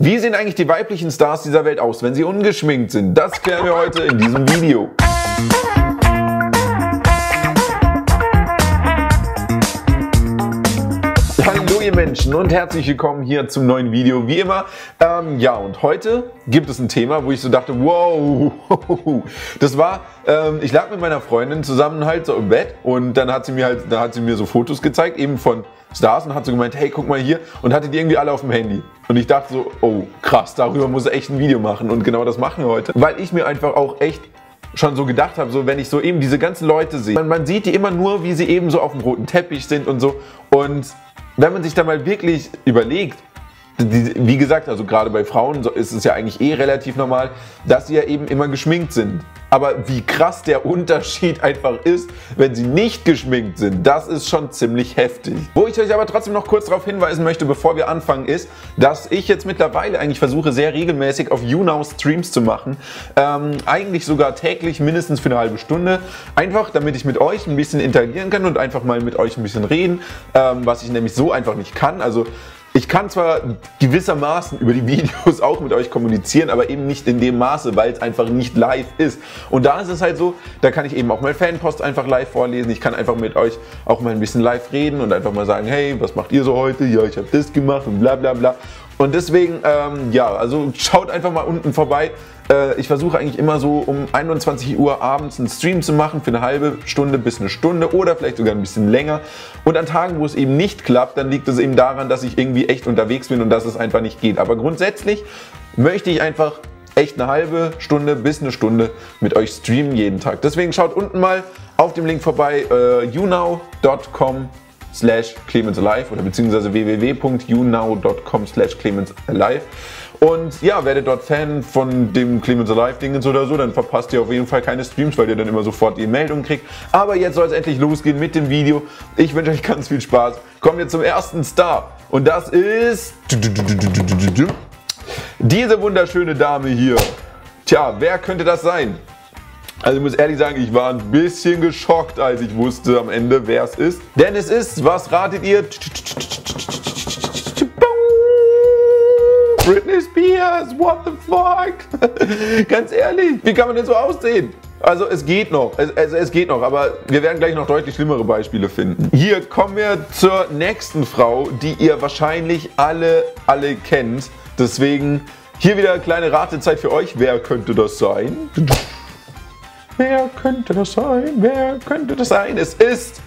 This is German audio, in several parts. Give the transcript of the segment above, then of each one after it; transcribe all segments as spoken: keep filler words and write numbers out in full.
Wie sehen eigentlich die weiblichen Stars dieser Welt aus, wenn sie ungeschminkt sind? Das klären wir heute in diesem Video. Hallo ihr Menschen und herzlich willkommen hier zum neuen Video, wie immer. Ähm, ja, und heute gibt es ein Thema, wo ich so dachte, wow, das war, ähm, ich lag mit meiner Freundin zusammen halt so im Bett und dann hat sie mir halt, da hat sie mir so Fotos gezeigt, eben von Stars und hat so gemeint, hey, guck mal hier, und hatte die irgendwie alle auf dem Handy. Und ich dachte so, oh krass, darüber muss ich echt ein Video machen, und genau das machen wir heute, weil ich mir einfach auch echt schon so gedacht habe, so wenn ich so eben diese ganzen Leute sehe, man, man sieht die immer nur, wie sie eben so auf dem roten Teppich sind und so, und wenn man sich da mal wirklich überlegt, wie gesagt, also gerade bei Frauen ist es ja eigentlich eh relativ normal, dass sie ja eben immer geschminkt sind. Aber wie krass der Unterschied einfach ist, wenn sie nicht geschminkt sind, das ist schon ziemlich heftig. Wo ich euch aber trotzdem noch kurz darauf hinweisen möchte, bevor wir anfangen, ist, dass ich jetzt mittlerweile eigentlich versuche, sehr regelmäßig auf YouNow Streams zu machen. Ähm, eigentlich sogar täglich, mindestens für eine halbe Stunde. Einfach, damit ich mit euch ein bisschen interagieren kann und einfach mal mit euch ein bisschen reden, ähm, was ich nämlich so einfach nicht kann. Also ich kann zwar gewissermaßen über die Videos auch mit euch kommunizieren, aber eben nicht in dem Maße, weil es einfach nicht live ist. Und da ist es halt so, da kann ich eben auch mal Fanpost einfach live vorlesen. Ich kann einfach mit euch auch mal ein bisschen live reden und einfach mal sagen, hey, was macht ihr so heute? Ja, ich habe das gemacht und bla bla bla. Und deswegen, ähm, ja, also schaut einfach mal unten vorbei. Äh, ich versuche eigentlich immer so um einundzwanzig Uhr abends einen Stream zu machen für eine halbe Stunde bis eine Stunde oder vielleicht sogar ein bisschen länger. Und an Tagen, wo es eben nicht klappt, dann liegt es eben daran, dass ich irgendwie echt unterwegs bin und dass es einfach nicht geht. Aber grundsätzlich möchte ich einfach echt eine halbe Stunde bis eine Stunde mit euch streamen jeden Tag. Deswegen schaut unten mal auf dem Link vorbei, äh, younow.com slash Clemens Alive oder beziehungsweise www.younow.com slash Clemens Alive. Und ja, werdet dort Fan von dem Clemens Alive Dingens oder so, dann verpasst ihr auf jeden Fall keine Streams, weil ihr dann immer sofort die Meldung kriegt. Aber jetzt soll es endlich losgehen mit dem Video. Ich wünsche euch ganz viel Spaß. Kommen wir zum ersten Star. Und das ist diese wunderschöne Dame hier. Tja, wer könnte das sein? Also ich muss ehrlich sagen, ich war ein bisschen geschockt, als ich wusste am Ende, wer es ist. Denn es ist, was ratet ihr? Britney Spears, what the fuck? Ganz ehrlich, wie kann man denn so aussehen? Also es geht noch, es, es, es geht noch, aber wir werden gleich noch deutlich schlimmere Beispiele finden. Hier kommen wir zur nächsten Frau, die ihr wahrscheinlich alle, alle kennt. Deswegen hier wieder eine kleine Ratezeit für euch. Wer könnte das sein? Wer könnte das sein? Wer könnte das sein? Es ist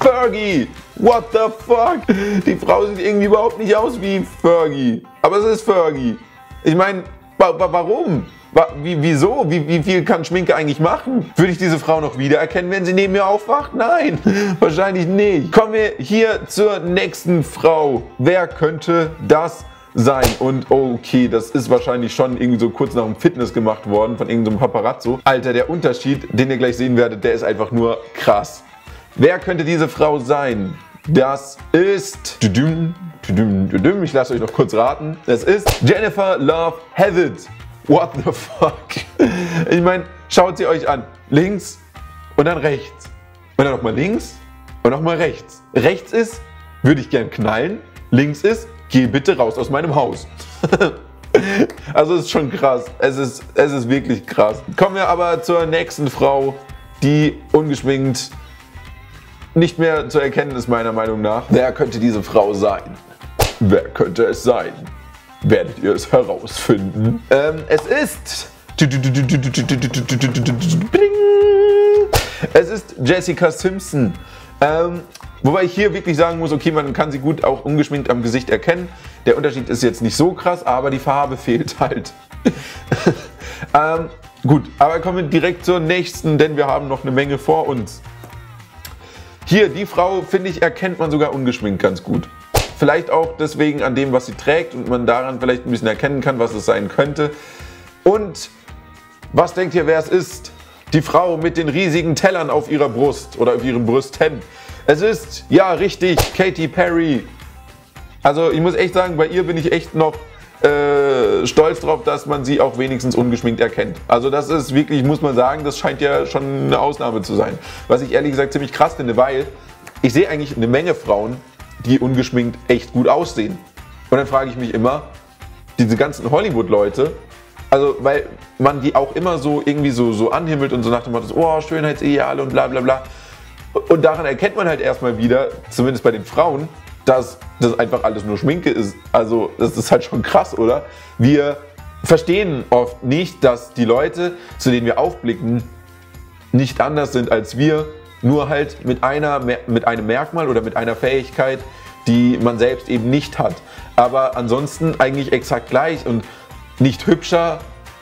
Fergie. What the fuck? Die Frau sieht irgendwie überhaupt nicht aus wie Fergie. Aber es ist Fergie. Ich meine, wa wa warum? Wa wie, wieso? Wie, wie viel kann Schminke eigentlich machen? Würde ich diese Frau noch wiedererkennen, wenn sie neben mir aufwacht? Nein, wahrscheinlich nicht. Kommen wir hier zur nächsten Frau. Wer könnte das sein? sein und okay, das ist wahrscheinlich schon irgendwie so kurz nach dem Fitness gemacht worden von irgendeinem Paparazzo. Alter, der Unterschied, den ihr gleich sehen werdet, der ist einfach nur krass. Wer könnte diese Frau sein? Das ist... Ich lasse euch noch kurz raten. Das ist Jennifer Love Hewitt. What the fuck? Ich meine, schaut sie euch an. Links und dann rechts. Und dann nochmal links und nochmal rechts. Rechts ist, würde ich gern knallen. Links ist, geh bitte raus aus meinem Haus. Also es ist schon krass. Es ist, es ist wirklich krass. Kommen wir aber zur nächsten Frau, die ungeschminkt nicht mehr zu erkennen ist, meiner Meinung nach. Wer könnte diese Frau sein? Wer könnte es sein? Werdet ihr es herausfinden? Ähm, es ist... Es ist Jessica Simpson. Ähm... Wobei ich hier wirklich sagen muss, okay, man kann sie gut auch ungeschminkt am Gesicht erkennen. Der Unterschied ist jetzt nicht so krass, aber die Farbe fehlt halt. ähm, gut, aber kommen wir direkt zur nächsten, denn wir haben noch eine Menge vor uns. Hier, die Frau, finde ich, erkennt man sogar ungeschminkt ganz gut. Vielleicht auch deswegen an dem, was sie trägt und man daran vielleicht ein bisschen erkennen kann, was es sein könnte. Und was denkt ihr, wer es ist? Die Frau mit den riesigen Tellern auf ihrer Brust oder auf ihren Brüsten. Es ist, ja richtig, Katy Perry. Also ich muss echt sagen, bei ihr bin ich echt noch äh, stolz drauf, dass man sie auch wenigstens ungeschminkt erkennt. Also das ist wirklich, muss man sagen, das scheint ja schon eine Ausnahme zu sein. Was ich ehrlich gesagt ziemlich krass finde, weil ich sehe eigentlich eine Menge Frauen, die ungeschminkt echt gut aussehen. Und dann frage ich mich immer, diese ganzen Hollywood-Leute, also weil man die auch immer so irgendwie so, so anhimmelt und so nach dem Motto, oh, Schönheitsideale und bla bla bla. Und daran erkennt man halt erstmal wieder, zumindest bei den Frauen, dass das einfach alles nur Schminke ist. Also das ist halt schon krass, oder? Wir verstehen oft nicht, dass die Leute, zu denen wir aufblicken, nicht anders sind als wir, nur halt mit, einer, mit einem Merkmal oder mit einer Fähigkeit, die man selbst eben nicht hat. Aber ansonsten eigentlich exakt gleich und nicht hübscher,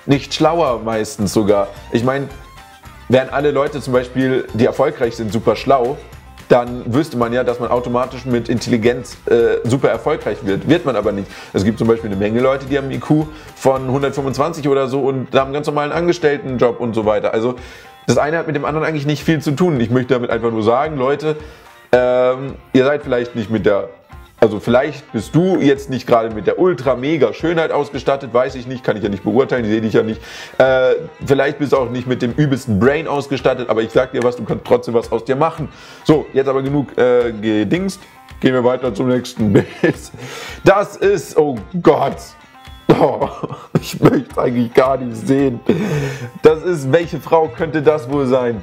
nicht schlauer meistens sogar. Ich meine, wären alle Leute zum Beispiel, die erfolgreich sind, super schlau, dann wüsste man ja, dass man automatisch mit Intelligenz äh, super erfolgreich wird. Wird man aber nicht. Es gibt zum Beispiel eine Menge Leute, die haben einen I Q von hundertfünfundzwanzig oder so und haben einen ganz normalen Angestelltenjob und so weiter. Also das eine hat mit dem anderen eigentlich nicht viel zu tun. Ich möchte damit einfach nur sagen, Leute, ähm, ihr seid vielleicht nicht mit der... Also vielleicht bist du jetzt nicht gerade mit der Ultra-Mega-Schönheit ausgestattet, weiß ich nicht, kann ich ja nicht beurteilen, sehe dich ja nicht. Äh, vielleicht bist du auch nicht mit dem übelsten Brain ausgestattet, aber ich sag dir was, du kannst trotzdem was aus dir machen. So, jetzt aber genug äh, gedingst, gehen wir weiter zum nächsten Bild. Das ist, oh Gott, oh, ich möchte eigentlich gar nicht sehen. Das ist, welche Frau könnte das wohl sein?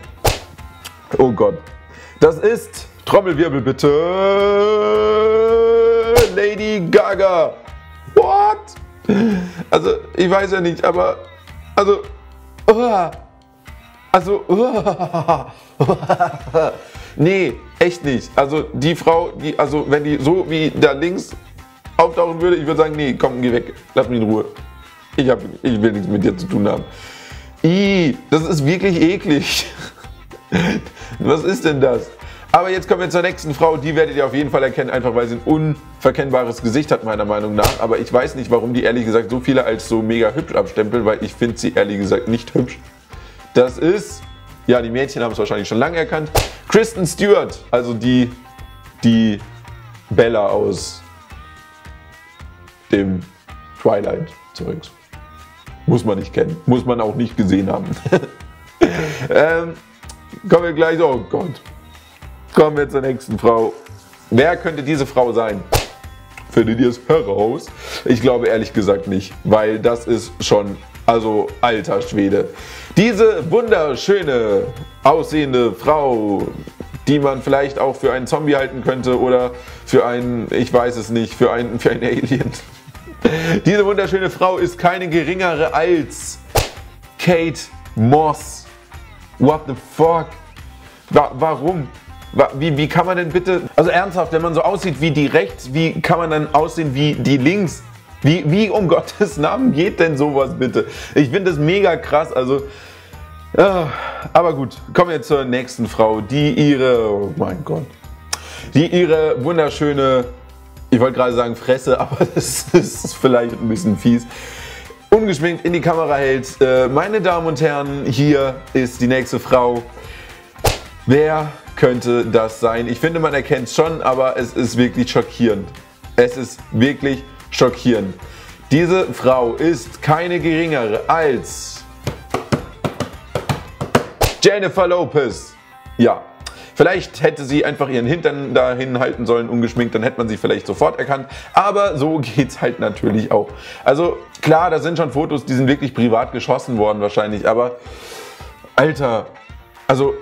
Oh Gott, das ist, Trommelwirbel bitte... Lady Gaga. What? Also, ich weiß ja nicht, aber... Also... Uh, also... Uh, uh, nee, echt nicht. Also, die Frau, die... Also, wenn die so wie da links auftauchen würde, ich würde sagen, nee, komm, geh weg. Lass mich in Ruhe. Ich, hab, ich will nichts mit dir zu tun haben. Ih, das ist wirklich eklig. Was ist denn das? Aber jetzt kommen wir zur nächsten Frau, die werdet ihr auf jeden Fall erkennen, einfach weil sie ein unverkennbares Gesicht hat, meiner Meinung nach. Aber ich weiß nicht, warum die ehrlich gesagt so viele als so mega hübsch abstempeln, weil ich finde sie ehrlich gesagt nicht hübsch. Das ist, ja, die Mädchen haben es wahrscheinlich schon lange erkannt, Kristen Stewart, also die, die Bella aus dem Twilight-Zeugs. Muss man nicht kennen, muss man auch nicht gesehen haben. ähm, kommen wir gleich, oh Gott. Kommen wir zur nächsten Frau. Wer könnte diese Frau sein? Findet ihr es heraus? Ich glaube ehrlich gesagt nicht, weil das ist schon, also alter Schwede. Diese wunderschöne, aussehende Frau, die man vielleicht auch für einen Zombie halten könnte oder für einen, ich weiß es nicht, für einen, für einen Alien. Diese wunderschöne Frau ist keine geringere als Kate Moss. What the fuck? Wa- warum? Wie, wie kann man denn bitte, also ernsthaft, wenn man so aussieht wie die rechts, wie kann man dann aussehen wie die links? Wie, wie um Gottes Namen geht denn sowas bitte? Ich finde das mega krass, also, äh, aber gut, kommen wir zur nächsten Frau, die ihre, oh mein Gott, die ihre wunderschöne, ich wollte gerade sagen Fresse, aber das ist vielleicht ein bisschen fies, ungeschminkt in die Kamera hält. Äh, meine Damen und Herren, hier ist die nächste Frau. Wer könnte das sein? Ich finde, man erkennt es schon, aber es ist wirklich schockierend. Es ist wirklich schockierend. Diese Frau ist keine geringere als Jennifer Lopez. Ja, vielleicht hätte sie einfach ihren Hintern dahin halten sollen, ungeschminkt, dann hätte man sie vielleicht sofort erkannt. Aber so geht's halt natürlich auch. Also klar, da sind schon Fotos, die sind wirklich privat geschossen worden wahrscheinlich, aber Alter, also...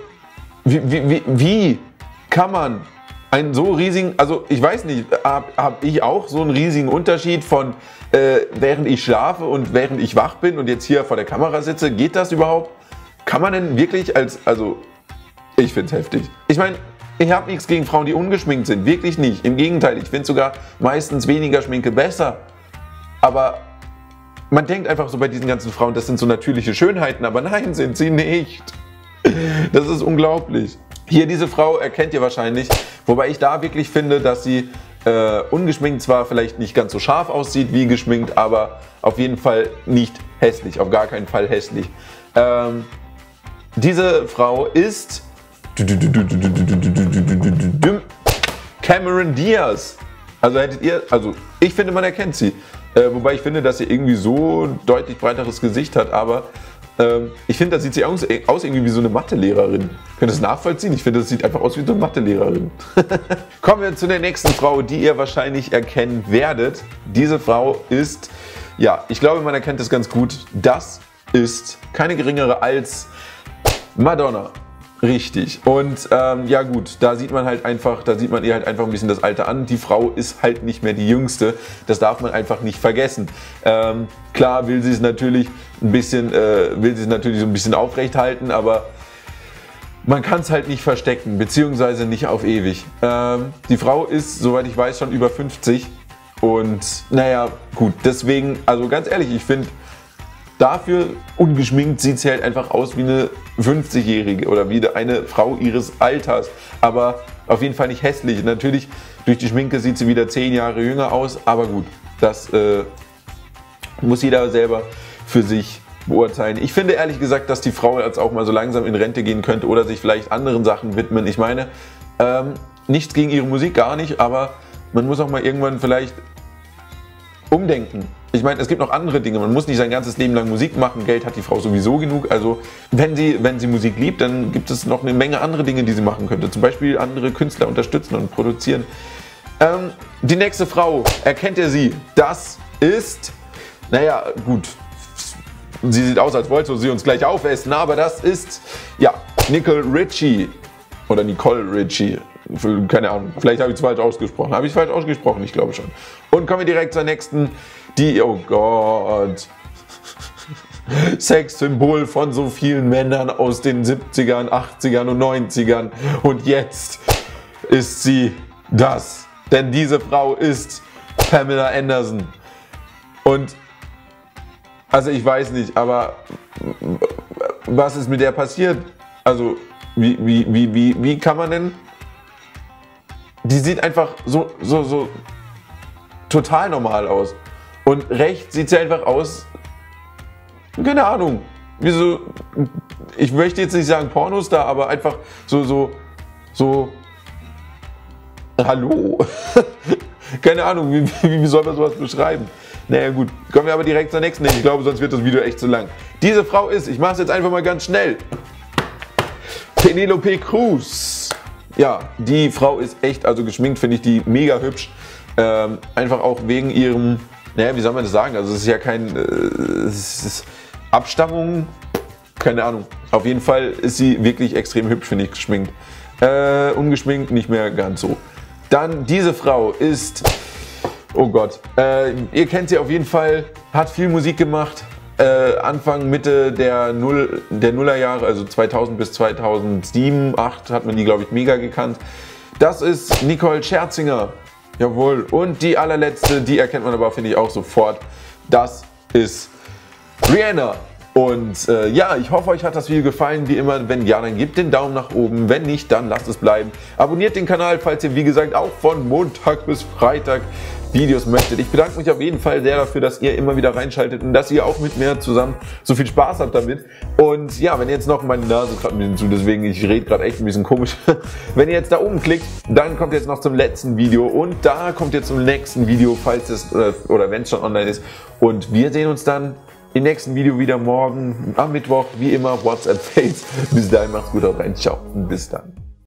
Wie, wie, wie, wie kann man einen so riesigen, also ich weiß nicht, habe hab ich auch so einen riesigen Unterschied von äh, während ich schlafe und während ich wach bin und jetzt hier vor der Kamera sitze, geht das überhaupt? Kann man denn wirklich als, also ich finde es heftig. Ich meine, ich habe nichts gegen Frauen, die ungeschminkt sind, wirklich nicht. Im Gegenteil, ich finde sogar meistens weniger Schminke besser, aber... Man denkt einfach so bei diesen ganzen Frauen, das sind so natürliche Schönheiten, aber nein, sind sie nicht. Das ist unglaublich. Hier diese Frau erkennt ihr wahrscheinlich, wobei ich da wirklich finde, dass sie äh, ungeschminkt zwar vielleicht nicht ganz so scharf aussieht wie geschminkt, aber auf jeden Fall nicht hässlich, auf gar keinen Fall hässlich. Ähm, diese Frau ist Cameron Diaz. Also hättet ihr, also ich finde, man erkennt sie, äh, wobei ich finde, dass sie irgendwie so ein deutlich breiteres Gesicht hat, aber Ähm, ich finde, das sieht sie aus, aus irgendwie wie so eine Mathelehrerin. Könnt ihr das nachvollziehen? Ich finde, das sieht einfach aus wie so eine Mathelehrerin. Kommen wir zu der nächsten Frau, die ihr wahrscheinlich erkennen werdet. Diese Frau ist, ja, ich glaube, man erkennt das ganz gut. Das ist keine geringere als Madonna. Richtig. Und ähm, ja gut, da sieht man halt einfach, da sieht man ihr halt einfach ein bisschen das Alter an. Die Frau ist halt nicht mehr die Jüngste. Das darf man einfach nicht vergessen. Ähm, klar will sie es natürlich ein bisschen, äh, will sie es natürlich so ein bisschen aufrecht halten, aber man kann es halt nicht verstecken, beziehungsweise nicht auf ewig. Ähm, die Frau ist, soweit ich weiß, schon über fünfzig. Und naja, gut, deswegen, also ganz ehrlich, ich finde, dafür ungeschminkt sieht sie halt einfach aus wie eine fünfzigjährige oder wie eine Frau ihres Alters, aber auf jeden Fall nicht hässlich. Natürlich, durch die Schminke sieht sie wieder zehn Jahre jünger aus, aber gut, das äh, muss jeder selber für sich beurteilen. Ich finde ehrlich gesagt, dass die Frau jetzt auch mal so langsam in Rente gehen könnte oder sich vielleicht anderen Sachen widmen. Ich meine, ähm, nichts gegen ihre Musik, gar nicht, aber man muss auch mal irgendwann vielleicht umdenken. Ich meine, es gibt noch andere Dinge. Man muss nicht sein ganzes Leben lang Musik machen. Geld hat die Frau sowieso genug. Also wenn sie, wenn sie Musik liebt, dann gibt es noch eine Menge andere Dinge, die sie machen könnte. Zum Beispiel andere Künstler unterstützen und produzieren. Ähm, die nächste Frau, erkennt ihr sie? Das ist, naja, gut. Sie sieht aus, als wollte sie uns gleich aufessen. Aber das ist, ja, Nicole Richie. Oder Nicole Richie. Keine Ahnung, vielleicht habe ich es falsch ausgesprochen. Habe ich es falsch ausgesprochen? Ich glaube schon. Und kommen wir direkt zur nächsten, die, oh Gott, Sexsymbol von so vielen Männern aus den siebzigern, achtzigern und neunzigern. Und jetzt ist sie das. Denn diese Frau ist Pamela Anderson. Und, also ich weiß nicht, aber was ist mit der passiert? Also, wie, wie, wie, wie, wie kann man denn... Die sieht einfach so, so, so total normal aus. Und rechts sieht sie einfach aus, keine Ahnung, wie so, ich möchte jetzt nicht sagen Pornostar, aber einfach so, so, so, hallo, keine Ahnung, wie, wie, wie soll man sowas beschreiben? Naja gut, kommen wir aber direkt zur nächsten, ich glaube, sonst wird das Video echt zu lang. Diese Frau ist, ich mache es jetzt einfach mal ganz schnell, Penelope Cruz. Ja, die Frau ist echt, also geschminkt finde ich die mega hübsch, ähm, einfach auch wegen ihrem, naja, wie soll man das sagen, also es ist ja kein, äh, es ist Abstammung, keine Ahnung, auf jeden Fall ist sie wirklich extrem hübsch, finde ich, geschminkt, äh, ungeschminkt nicht mehr ganz so. Dann diese Frau ist, oh Gott, äh, ihr kennt sie auf jeden Fall, hat viel Musik gemacht, äh, Anfang, Mitte der, Null, der Nullerjahre, also zweitausend bis zweitausendsieben, zweitausendacht hat man die, glaube ich, mega gekannt. Das ist Nicole Scherzinger, jawohl. Und die allerletzte, die erkennt man aber, finde ich, auch sofort. Das ist Rihanna. Und äh, ja, ich hoffe, euch hat das Video gefallen. Wie immer, wenn ja, dann gebt den Daumen nach oben. Wenn nicht, dann lasst es bleiben. Abonniert den Kanal, falls ihr, wie gesagt, auch von Montag bis Freitag Videos möchtet. Ich bedanke mich auf jeden Fall sehr dafür, dass ihr immer wieder reinschaltet und dass ihr auch mit mir zusammen so viel Spaß habt damit. Und ja, wenn ihr jetzt noch meine Nase gerade ein bisschen zu, deswegen ich rede gerade echt ein bisschen komisch. Wenn ihr jetzt da oben klickt, dann kommt jetzt noch zum letzten Video und da kommt jetzt zum nächsten Video, falls es oder wenn es schon online ist. Und wir sehen uns dann im nächsten Video wieder morgen am Mittwoch, wie immer WhatsApp Face. Bis dahin macht's gut, haut rein, ciao und bis dann.